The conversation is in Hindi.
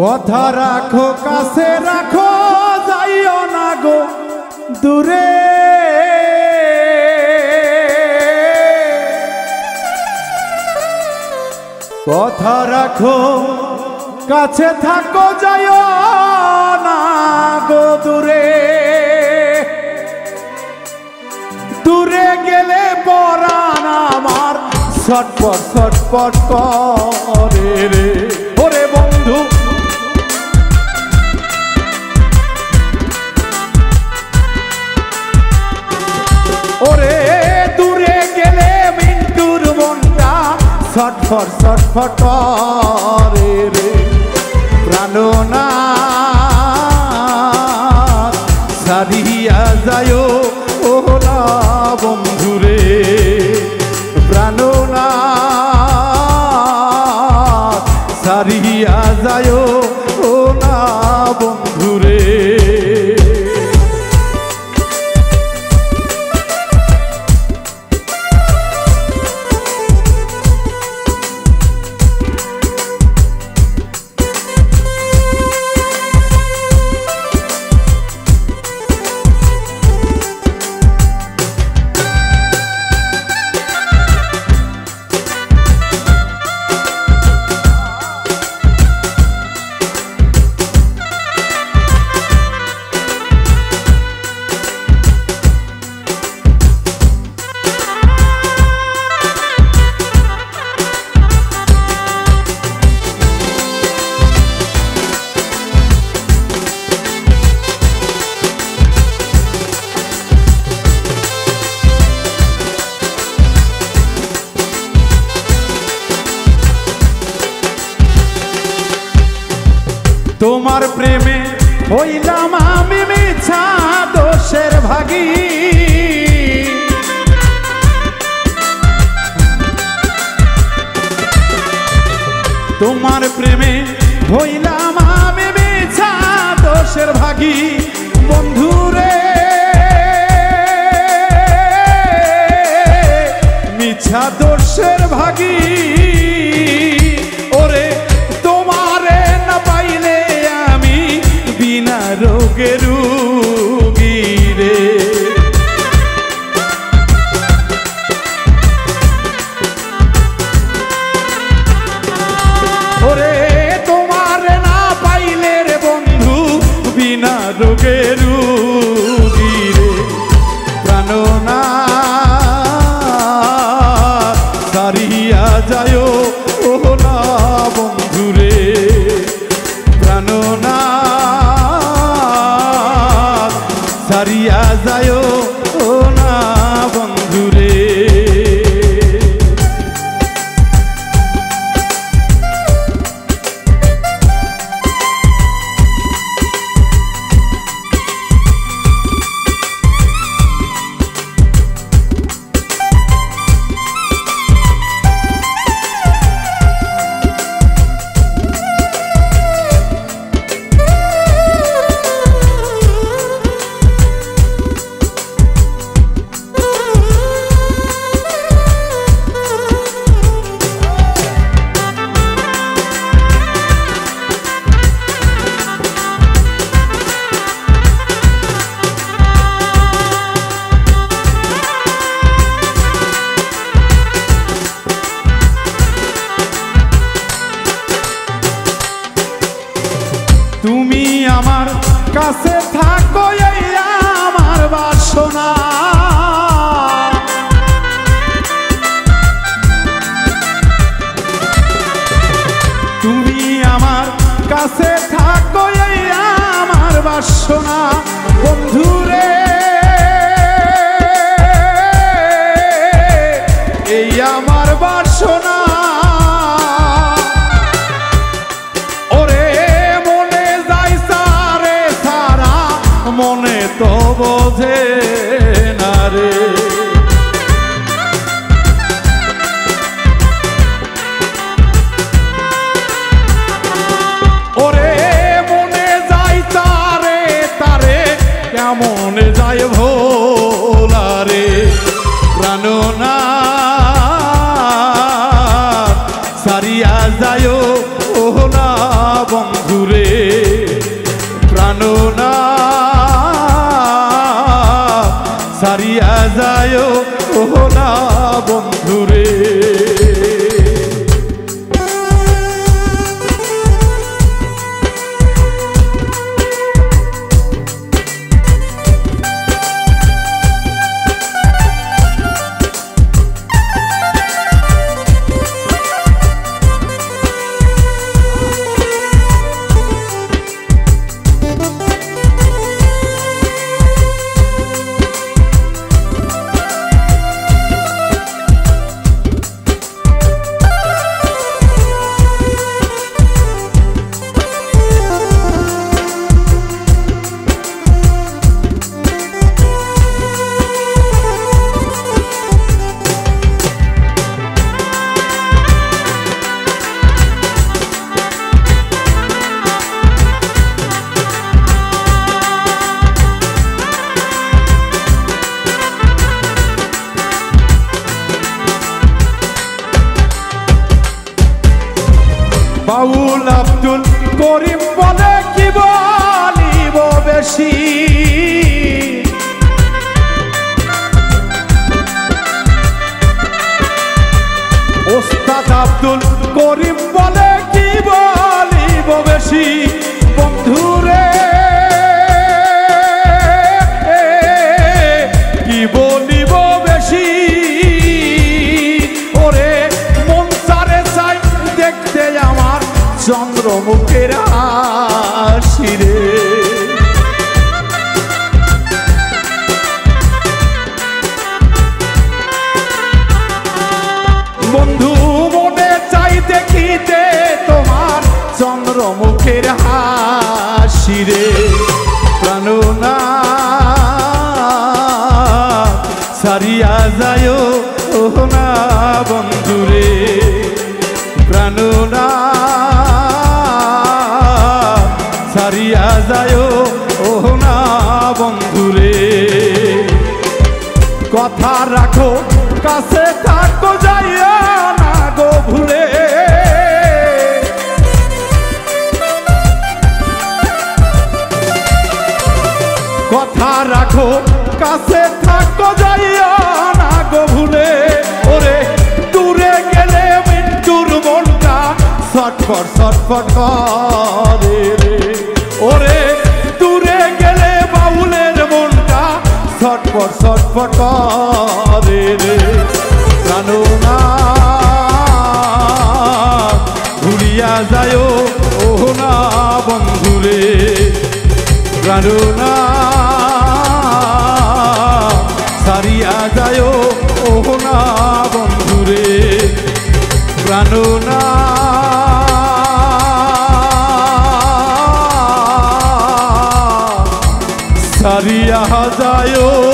कथा राखो कासे राखो जाइयो ना गो दूरे कथा राखो काछे थाको जाइयो ना गो दूरे दूरे गेले पराण आमार छटपट करे रे ओरे बंधु ओरे दूरे गेले मिंटुर मनटा छटफट करे रे प्राणनाथ सारिया जायो ओला बंधु रे प्राणनाथ सारिया जायो ओला बंधु रे तोमार प्रेमे होइलाम आमी मिछा दोषेर भागी तोमार प्रेमे होइलाम आमी मिछा दोषेर भागी बंधु रे मिछा दोषेर भागी सारिया जायो ओ ना बंधु रे कासे थाको ये आमार बासना तुमी आमार कासे थाको ये आमार बासना बंधु रे ये आमार बासना बोझे ना रे ओरे मने जाय तारे तारे केमन जाय भोला रे प्राणनाथ सारिया जायो ओला बंधु रे। सारिया जायो ना बंधुरे बाउल अब्दुल करीम बोले कि बोलिब बेशी उस्ताद अब्दुल करीम बोले कि बोलिब बेशी बंधुरे कि बोलिब बेशी ओरे मनसारे चाइ देखते आमार चंद्र मुखेर आशी रे बंधु मने चाई देखिते तोमार चंद्र मुखेर आशी रे प्राणना सारिया जायो ना बंधु रे प्राणना सारिया जायो ना बंधुरे कथा राखो कासे थाको जाइया ना गो भूले कथा राखो कासे थाको जाइया ना गो भूले ओरे दूरे गेले मिंटुर मनटा सटफट करे रे ओरे दूरे गेले बाउलेर मनटा सटफट करे रे प्राणना भुलिया जायो ना बंधुरे प्राणना सारिया जायो ना बंधुरे प्राणना सारिया जायो।